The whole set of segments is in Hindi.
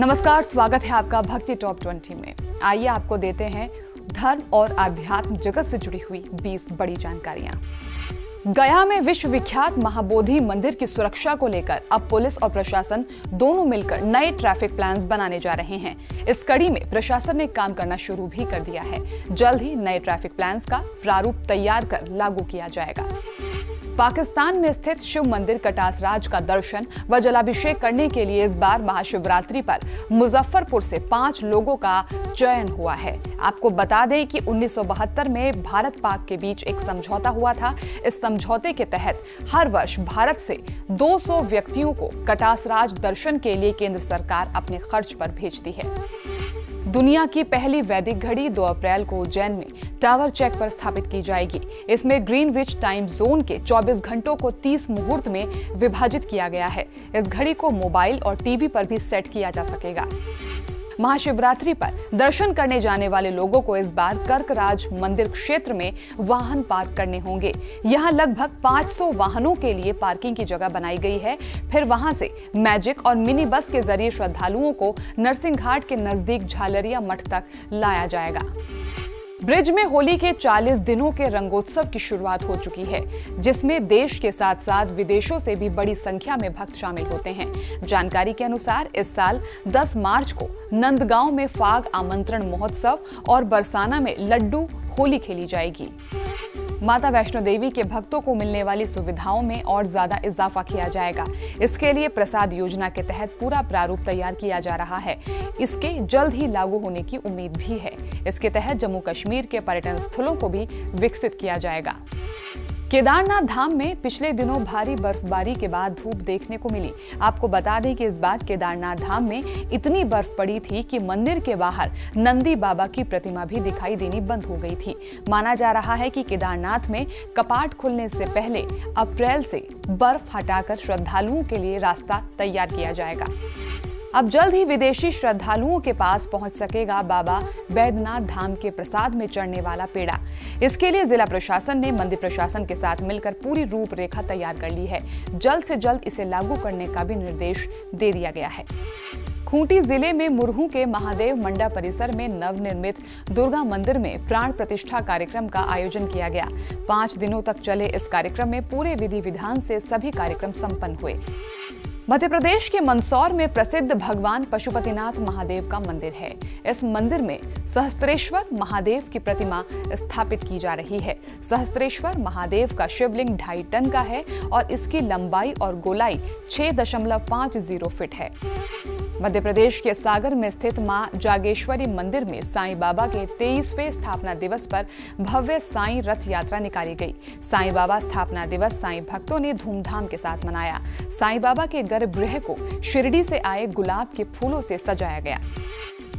नमस्कार, स्वागत है आपका भक्ति टॉप 20 में। आइए आपको देते हैं धर्म और आध्यात्म जगत से जुड़ी हुई 20 बड़ी जानकारियां। गया में विश्वविख्यात महाबोधि मंदिर की सुरक्षा को लेकर अब पुलिस और प्रशासन दोनों मिलकर नए ट्रैफिक प्लान्स बनाने जा रहे हैं। इस कड़ी में प्रशासन ने काम करना शुरू भी कर दिया है। जल्द ही नए ट्रैफिक प्लान्स का प्रारूप तैयार कर लागू किया जाएगा। पाकिस्तान में स्थित शिव मंदिर कटासराज का दर्शन व जलाभिषेक करने के लिए इस बार महाशिवरात्रि पर मुजफ्फरपुर से 5 लोगों का चयन हुआ है। आपको बता दें कि 1972 में भारत पाक के बीच एक समझौता हुआ था। इस समझौते के तहत हर वर्ष भारत से 200 व्यक्तियों को कटासराज दर्शन के लिए केंद्र सरकार अपने खर्च पर भेजती है। दुनिया की पहली वैदिक घड़ी 2 अप्रैल को उज्जैन में टावर चेक पर स्थापित की जाएगी। इसमें ग्रीनविच टाइम जोन के 24 घंटों को 30 मुहूर्त में विभाजित किया गया है। इस घड़ी को मोबाइल और टीवी पर भी सेट किया जा सकेगा। महाशिवरात्रि पर दर्शन करने जाने वाले लोगों को इस बार कर्क राज मंदिर क्षेत्र में वाहन पार्क करने होंगे। यहां लगभग 500 वाहनों के लिए पार्किंग की जगह बनाई गई है। फिर वहां से मैजिक और मिनी बस के जरिए श्रद्धालुओं को नरसिंह घाट के नजदीक झालरिया मठ तक लाया जाएगा। ब्रिज में होली के 40 दिनों के रंगोत्सव की शुरुआत हो चुकी है, जिसमें देश के साथ साथ विदेशों से भी बड़ी संख्या में भक्त शामिल होते हैं। जानकारी के अनुसार इस साल 10 मार्च को नंदगांव में फाग आमंत्रण महोत्सव और बरसाना में लड्डू होली खेली जाएगी। माता वैष्णो देवी के भक्तों को मिलने वाली सुविधाओं में और ज्यादा इजाफा किया जाएगा। इसके लिए प्रसाद योजना के तहत पूरा प्रारूप तैयार किया जा रहा है। इसके जल्द ही लागू होने की उम्मीद भी है। इसके तहत जम्मू कश्मीर के पर्यटन स्थलों को भी विकसित किया जाएगा। केदारनाथ धाम में पिछले दिनों भारी बर्फबारी के बाद धूप देखने को मिली। आपको बता दें कि इस बार केदारनाथ धाम में इतनी बर्फ पड़ी थी कि मंदिर के बाहर नंदी बाबा की प्रतिमा भी दिखाई देनी बंद हो गई थी। माना जा रहा है कि केदारनाथ में कपाट खुलने से पहले अप्रैल से बर्फ हटाकर श्रद्धालुओं के लिए रास्ता तैयार किया जाएगा। अब जल्द ही विदेशी श्रद्धालुओं के पास पहुंच सकेगा बाबा बैद्यनाथ धाम के प्रसाद में चढ़ने वाला पेड़ा। इसके लिए जिला प्रशासन ने मंदिर प्रशासन के साथ मिलकर पूरी रूपरेखा तैयार कर ली है। जल्द से जल्द इसे लागू करने का भी निर्देश दे दिया गया है। खूंटी जिले में मुरहू के महादेव मंडा परिसर में नवनिर्मित दुर्गा मंदिर में प्राण प्रतिष्ठा कार्यक्रम का आयोजन किया गया। 5 दिनों तक चले इस कार्यक्रम में पूरे विधि विधान से सभी कार्यक्रम संपन्न हुए। मध्य प्रदेश के मंदसौर में प्रसिद्ध भगवान पशुपतिनाथ महादेव का मंदिर है। इस मंदिर में सहस्त्रेश्वर महादेव की प्रतिमा स्थापित की जा रही है। सहस्त्रेश्वर महादेव का शिवलिंग 2.5 टन का है और इसकी लंबाई और गोलाई 6.50 फीट है। मध्य प्रदेश के सागर में स्थित मां जागेश्वरी मंदिर में साईं बाबा के 23वें स्थापना दिवस पर भव्य साईं रथ यात्रा निकाली गई। साईं बाबा स्थापना दिवस साईं भक्तों ने धूमधाम के साथ मनाया। साईं बाबा के गर्भगृह को शिरडी से आए गुलाब के फूलों से सजाया गया।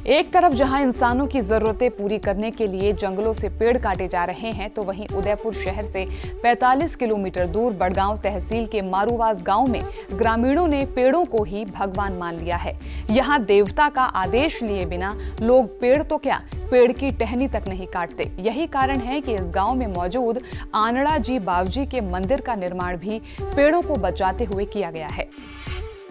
एक तरफ जहां इंसानों की जरूरतें पूरी करने के लिए जंगलों से पेड़ काटे जा रहे हैं, तो वहीं उदयपुर शहर से 45 किलोमीटर दूर बड़गांव तहसील के मारुवास गांव में ग्रामीणों ने पेड़ों को ही भगवान मान लिया है। यहां देवता का आदेश लिए बिना लोग पेड़ तो क्या, पेड़ की टहनी तक नहीं काटते। यही कारण है कि इस गांव में मौजूद आनड़ा जी बावजी के मंदिर का निर्माण भी पेड़ों को बचाते हुए किया गया है।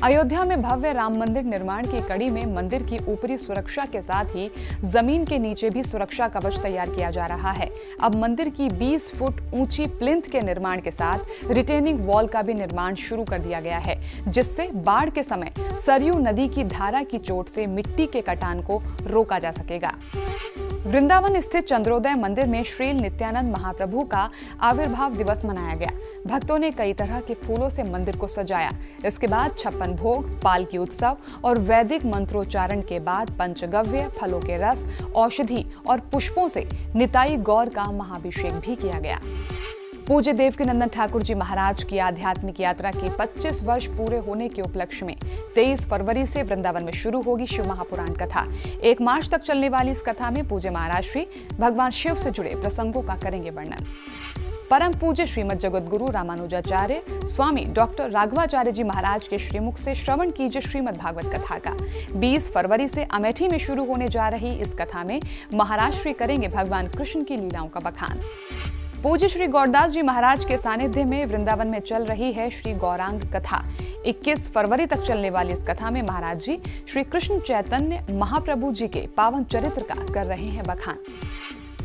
अयोध्या में भव्य राम मंदिर निर्माण की कड़ी में मंदिर की ऊपरी सुरक्षा के साथ ही जमीन के नीचे भी सुरक्षा कवच तैयार किया जा रहा है। अब मंदिर की 20 फुट ऊंची प्लिंथ के निर्माण के साथ रिटेनिंग वॉल का भी निर्माण शुरू कर दिया गया है, जिससे बाढ़ के समय सरयू नदी की धारा की चोट से मिट्टी के कटान को रोका जा सकेगा। वृंदावन स्थित चंद्रोदय मंदिर में श्री नित्यानंद महाप्रभु का आविर्भाव दिवस मनाया गया। भक्तों ने कई तरह के फूलों से मंदिर को सजाया। इसके बाद छप्पन भोग, पालकी उत्सव और वैदिक मंत्रोच्चारण के बाद पंचगव्य, फलों के रस, औषधि और पुष्पों से निताई गौर का महाभिषेक भी किया गया। पूज्य देवकीनंदन ठाकुर जी महाराज की आध्यात्मिक यात्रा के 25 वर्ष पूरे होने के उपलक्ष्य में 23 फरवरी से वृंदावन में शुरू होगी शिव महापुराण कथा। 1 मार्च तक चलने वाली इस कथा में पूज्य महाराज श्री भगवान शिव से जुड़े प्रसंगों का करेंगे वर्णन। परम पूज्य श्रीमद जगतगुरु रामानुजाचार्य स्वामी डॉक्टर राघवाचार्य जी महाराज के श्रीमुख से श्रवण कीजिए श्रीमद भागवत कथा का। 20 फरवरी से अमेठी में शुरू होने जा रही इस कथा में महाराज श्री करेंगे भगवान कृष्ण की लीलाओं का बखान। पूज्य श्री गौरदास जी महाराज के सानिध्य में वृंदावन में चल रही है श्री गौरांग कथा। 21 फरवरी तक चलने वाली इस कथा में महाराज जी श्री कृष्ण चैतन्य महाप्रभु जी के पावन चरित्र का कर रहे हैं बखान।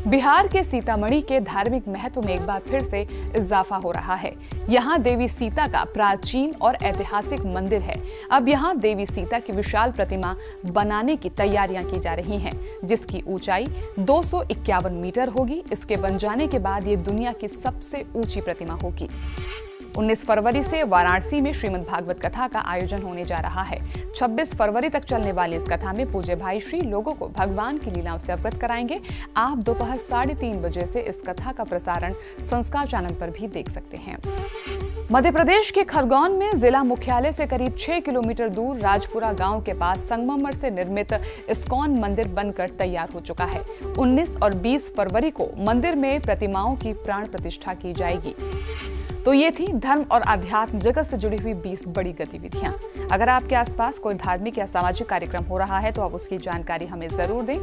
बिहार के सीतामढ़ी के धार्मिक महत्व में एक बार फिर से इजाफा हो रहा है। यहाँ देवी सीता का प्राचीन और ऐतिहासिक मंदिर है। अब यहाँ देवी सीता की विशाल प्रतिमा बनाने की तैयारियां की जा रही हैं, जिसकी ऊंचाई 251 मीटर होगी। इसके बन जाने के बाद ये दुनिया की सबसे ऊंची प्रतिमा होगी। 19 फरवरी से वाराणसी में श्रीमद् भागवत कथा का आयोजन होने जा रहा है। 26 फरवरी तक चलने वाली इस कथा में पूज्य भाई श्री लोगों को भगवान की लीलाओं से अवगत कराएंगे। आप दोपहर 3:30 बजे से इस कथा का प्रसारण संस्कार चैनल पर भी देख सकते हैं। मध्य प्रदेश के खरगोन में जिला मुख्यालय से करीब 6 किलोमीटर दूर राजपुरा गांव के पास संगमरमर से निर्मित इस्कॉन मंदिर बनकर तैयार हो चुका है। 19 और 20 फरवरी को मंदिर में प्रतिमाओं की प्राण प्रतिष्ठा की जाएगी। तो ये थी धर्म और आध्यात्म जगत से जुड़ी हुई 20 बड़ी गतिविधियां। अगर आपके आसपास कोई धार्मिक या सामाजिक कार्यक्रम हो रहा है तो आप उसकी जानकारी हमें जरूर दें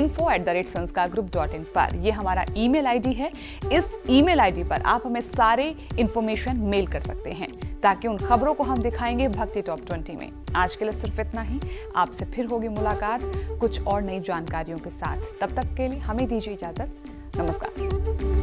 info@sanskar group.in पर। यह हमारा ईमेल आईडी है। इस ईमेल आईडी पर आप हमें सारे इन्फॉर्मेशन मेल कर सकते हैं, ताकि उन खबरों को हम दिखाएंगे भक्ति टॉप 20 में। आज के लिए सिर्फ इतना ही। आपसे फिर होगी मुलाकात कुछ और नई जानकारियों के साथ। तब तक के लिए हमें दीजिए इजाजत। नमस्कार।